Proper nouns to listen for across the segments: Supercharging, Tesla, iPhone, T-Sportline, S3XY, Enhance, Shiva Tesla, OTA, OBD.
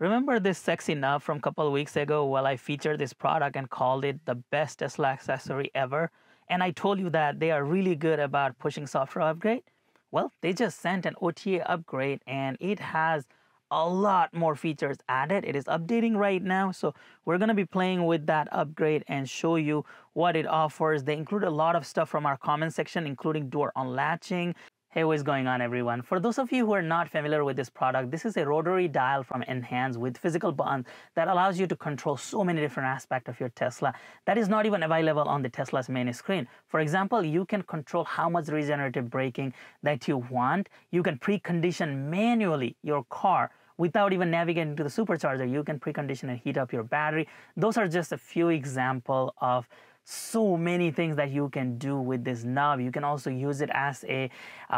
Remember this sexy knob from a couple weeks ago while I featured this product and called it the best Tesla accessory ever? And I told you that they are really good about pushing software upgrade? Well, they just sent an OTA upgrade and it has a lot more features added. It is updating right now, so we're gonna be playing with that upgrade and show you what it offers. They include a lot of stuff from our comment section, including door unlatching. Hey, what's going on, everyone? For those of you who are not familiar with this product, this is a rotary dial from Enhance with physical buttons that allows you to control so many different aspects of your Tesla that is not even available on the Tesla's main screen. For example, you can control how much regenerative braking that you want. You can precondition manually your car without even navigating to the supercharger. You can precondition and heat up your battery. Those are just a few examples of so many things that you can do with this knob. You can also use it as a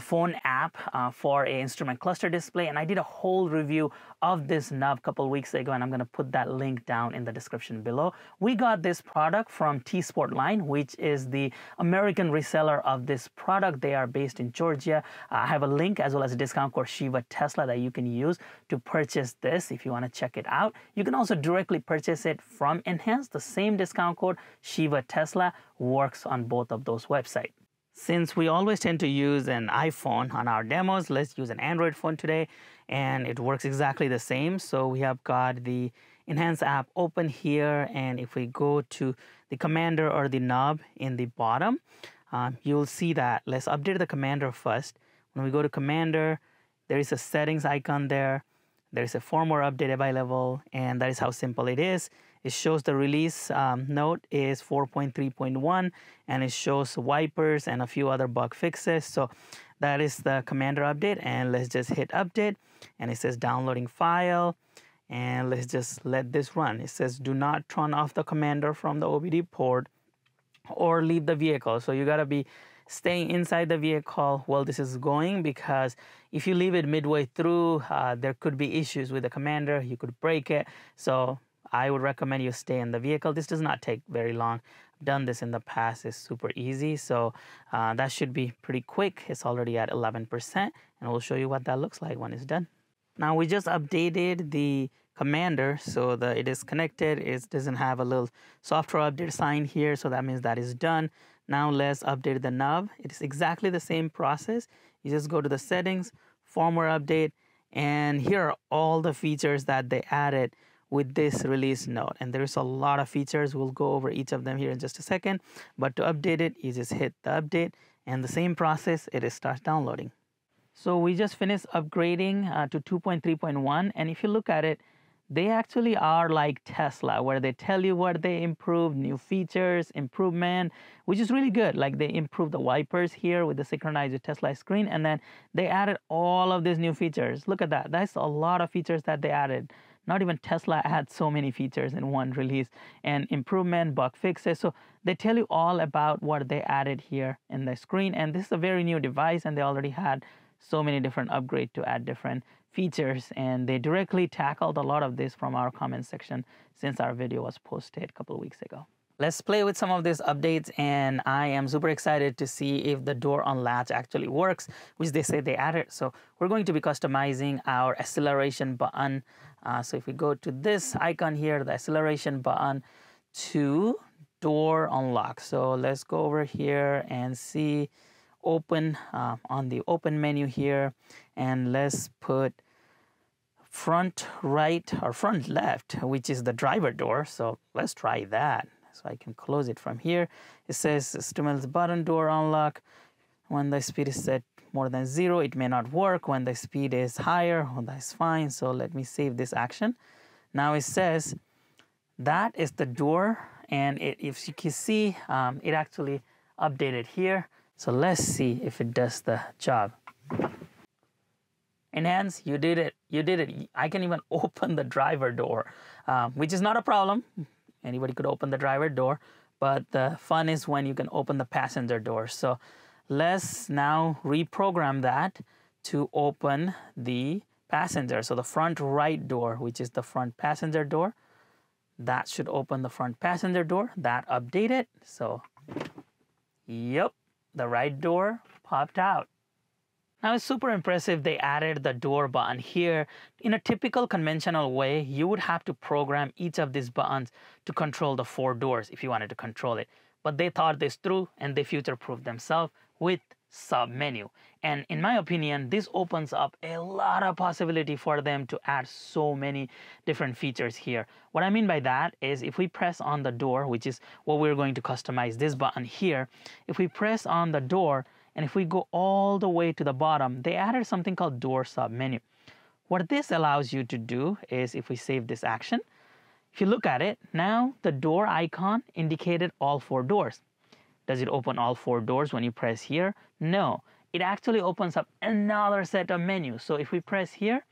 phone app for an instrument cluster display. And I did a whole review of this knob a couple weeks ago, and I'm gonna put that link down in the description below. We got this product from T-Sportline, which is the American reseller of this product. They are based in Georgia. I have a link as well as a discount code Shiva Tesla that you can use to purchase this if you wanna check it out. You can also directly purchase it from Enhance. The same discount code Shiva Tesla works on both of those websites. Since we always tend to use an iPhone on our demos, let's use an Android phone today, and it works exactly the same. So we have got the Enhance app open here, and if we go to the commander or the knob in the bottom, you'll see that. Let's update the commander first. When we go to commander, there is a settings icon there. There's a firmware update by level, and that is how simple it is. It shows the release note is 4.3.1, and it shows wipers and a few other bug fixes. So that is the commander update, and let's just hit update, and it says downloading file, and let's just let this run. It says do not turn off the commander from the OBD port or leave the vehicle. So you gotta be staying inside the vehicle while this is going, because if you leave it midway through, there could be issues with the commander. You could break it. So I would recommend you stay in the vehicle. This does not take very long. I've done this in the past. It's super easy. So that should be pretty quick. It's already at 11%, and we'll show you what that looks like when it's done. Now, we just updated the commander so that it is connected. It doesn't have a little software update sign here, so that means that is done. Now let's update the knob. It is exactly the same process. You just go to the settings, firmware update, and here are all the features that they added with this release note. And there's a lot of features. We'll go over each of them here in just a second. But to update it, you just hit the update, and the same process, it starts downloading. So we just finished upgrading to 2.3.1, and if you look at it, they actually are like Tesla, where they tell you what they improve, new features, improvement, which is really good. Like, they improved the wipers here with the synchronized with Tesla screen, and then they added all of these new features. Look at that. That's a lot of features that they added. Not even Tesla had so many features in one release, and improvement, bug fixes. So they tell you all about what they added here in the screen. And this is a very new device, and they already had so many different upgrades to add different features, and they directly tackled a lot of this from our comment section since our video was posted a couple of weeks ago. Let's play with some of these updates, and I am super excited to see if the door unlatch actually works, which they say they added. So we're going to be customizing our acceleration button. So if we go to this icon here, the acceleration button to door unlock. So let's go over here and see open on the open menu here, and let's put front right or front left, which is the driver door. So let's try that. So I can close it from here. It says stimulus button door unlock. When the speed is set more than 0, it may not work. When the speed is higher, well, that's fine. So let me save this action. Now it says that is the door, and if you can see, it actually updated here. So let's see if it does the job. Enhance, you did it. You did it. I can even open the driver door, which is not a problem. Anybody could open the driver door, but the fun is when you can open the passenger door. So let's now reprogram that to open the passenger. So the front right door, which is the front passenger door, that should open the front passenger door. That updated. So, yep, the right door popped out. Now it's super impressive they added the door button here. In a typical conventional way, you would have to program each of these buttons to control the four doors if you wanted to control it. But they thought this through and they future-proofed themselves with submenu. And in my opinion, this opens up a lot of possibility for them to add so many different features here. What I mean by that is if we press on the door, which is what we're going to customize this button here, if we press on the door and if we go all the way to the bottom, they added something called door submenu. What this allows you to do is if we save this action, if you look at it, now the door icon indicated all four doors. Does it open all four doors when you press here? No, it actually opens up another set of menus. So if we press here,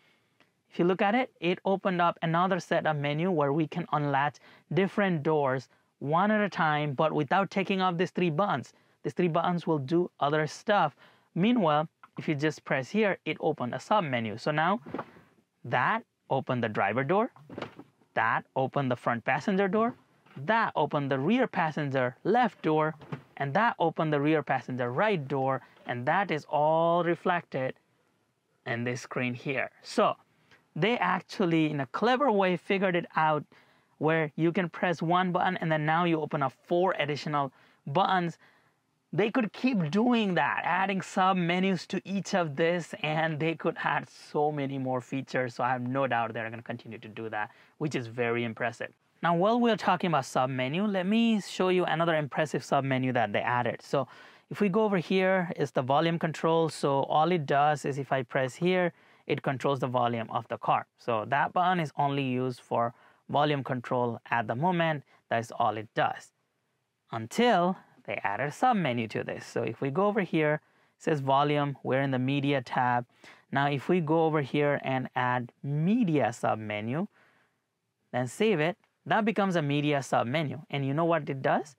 if you look at it, it opened up another set of menu where we can unlatch different doors one at a time, but without taking off these three buttons. These three buttons will do other stuff. Meanwhile, if you just press here, it opened a submenu. So now that opened the driver door, that opened the front passenger door, that opened the rear passenger left door, and that opened the rear passenger right door, and that is all reflected in this screen here. So they actually, in a clever way, figured it out where you can press one button and then now you open up four additional buttons. They could keep doing that, adding sub-menus to each of this, and they could add so many more features. So I have no doubt they're gonna continue to do that, which is very impressive. Now, while we're talking about submenu, let me show you another impressive submenu that they added. So if we go over here, it's the volume control. So all it does is if I press here, it controls the volume of the car. So that button is only used for volume control at the moment. That's all it does until they added a submenu to this. So if we go over here, it says volume, we're in the media tab. Now, if we go over here and add media submenu, then save it, that becomes a media submenu. And you know what it does?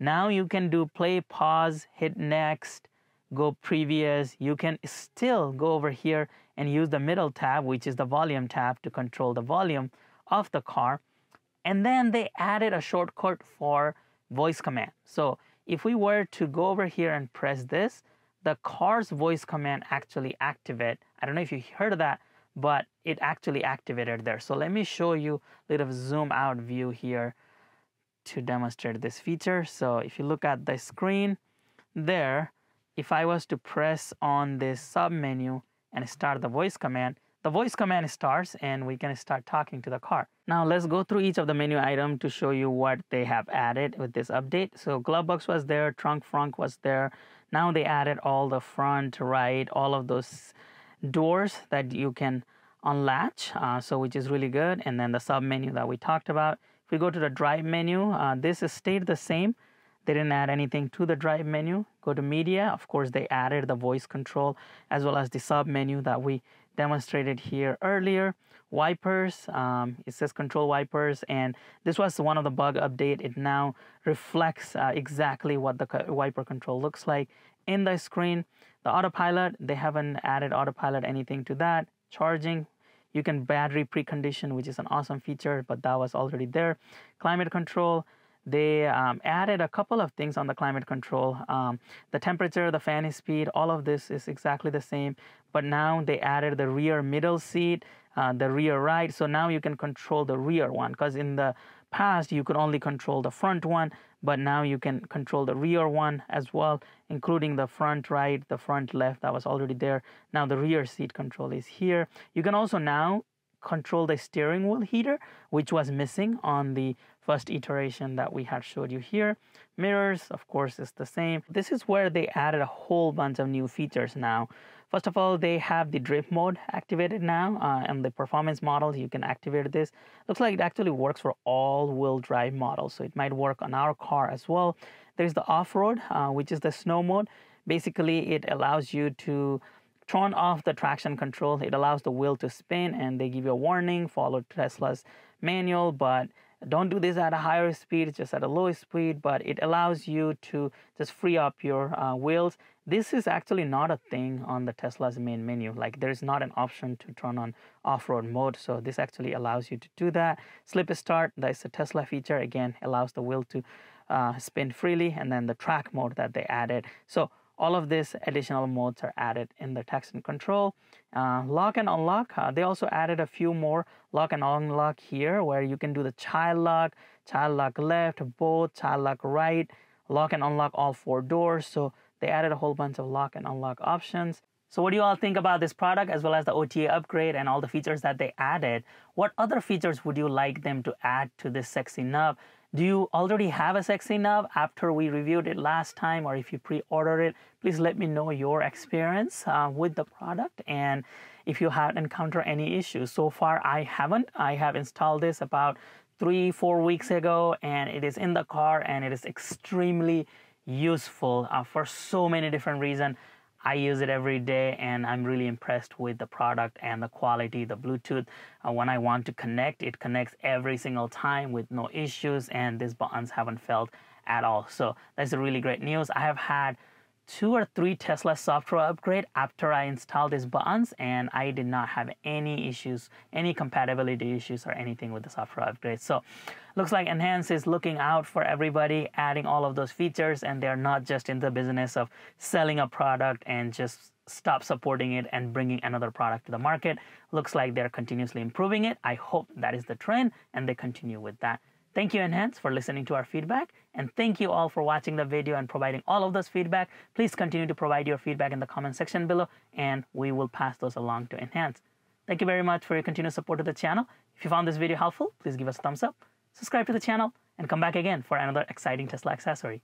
Now you can do play, pause, hit next, go previous. You can still go over here and use the middle tab, which is the volume tab, to control the volume of the car. And then they added a shortcut for voice command. So if we were to go over here and press this, the car's voice command actually activates. I don't know if you heard of that, but it actually activated there. So let me show you a little zoom out view here to demonstrate this feature. So if you look at the screen there, if I was to press on this submenu and start the voice command starts and we can start talking to the car. Now let's go through each of the menu item to show you what they have added with this update. So glove box was there, trunk was there. Now they added all the front, right, all of those doors that you can unlatch, so which is really good. And then the sub menu that we talked about. If we go to the drive menu, this is stayed the same. They didn't add anything to the drive menu. Go to media, of course they added the voice control as well as the sub menu that we demonstrated here earlier. Wipers, it says control wipers, and this was one of the bug update. It now reflects exactly what the wiper control looks like in the screen. The autopilot, they haven't added autopilot anything to that. Charging, you can battery precondition, which is an awesome feature, but that was already there. Climate control, they added a couple of things on the climate control. The temperature, the fan speed, all of this is exactly the same, but now they added the rear middle seat, the rear right. So now you can control the rear one, because in the past you could only control the front one, but now you can control the rear one as well, including the front right, the front left, that was already there. Now the rear seat control is here. You can also now control the steering wheel heater, which was missing on the first iteration that we had showed you here. Mirrors, of course, is the same. This is where they added a whole bunch of new features now. First of all, they have the drift mode activated now, and the performance models, you can activate this. Looks like it actually works for all-wheel drive models, so it might work on our car as well. There's the off-road, which is the snow mode. Basically, it allows you to turn off the traction control. It allows the wheel to spin, and they give you a warning, follow Tesla's manual, but don't do this at a higher speed, just at a low speed, but it allows you to just free up your wheels. This is actually not a thing on the Tesla's main menu. Like, there is not an option to turn on off-road mode. So this actually allows you to do that. Slip start, that is a Tesla feature. Again, allows the wheel to spin freely. And then the track mode that they added. So All of these additional modes are added in the text and control. Lock and unlock, they also added a few more lock and unlock here where you can do the child lock left, both, child lock right, lock and unlock all four doors. So they added a whole bunch of lock and unlock options. So what do you all think about this product as well as the OTA upgrade and all the features that they added? What other features would you like them to add to this sexy knob? Do you already have a sexy knob after we reviewed it last time, or if you pre-ordered it, please let me know your experience with the product and if you have encountered any issues. So far, I haven't. I have installed this about 3-4 weeks ago and it is in the car and it is extremely useful for so many different reasons. I use it every day and I'm really impressed with the product and the quality. The Bluetooth, when I want to connect, it connects every single time with no issues, and these buttons haven't failed at all. So that's really great news. I have had 2 or 3 Tesla software upgrade after I installed these buttons, and I did not have any issues, any compatibility issues or anything with the software upgrade. So looks like Enhance is looking out for everybody, adding all of those features, and they're not just in the business of selling a product and just stop supporting it and bringing another product to the market. Looks like they're continuously improving it. I hope that is the trend and they continue with that. Thank you, Enhance, for listening to our feedback, and thank you all for watching the video and providing all of those feedback. Please continue to provide your feedback in the comment section below, and we will pass those along to Enhance. Thank you very much for your continued support of the channel. If you found this video helpful, please give us a thumbs up, subscribe to the channel, and come back again for another exciting Tesla accessory.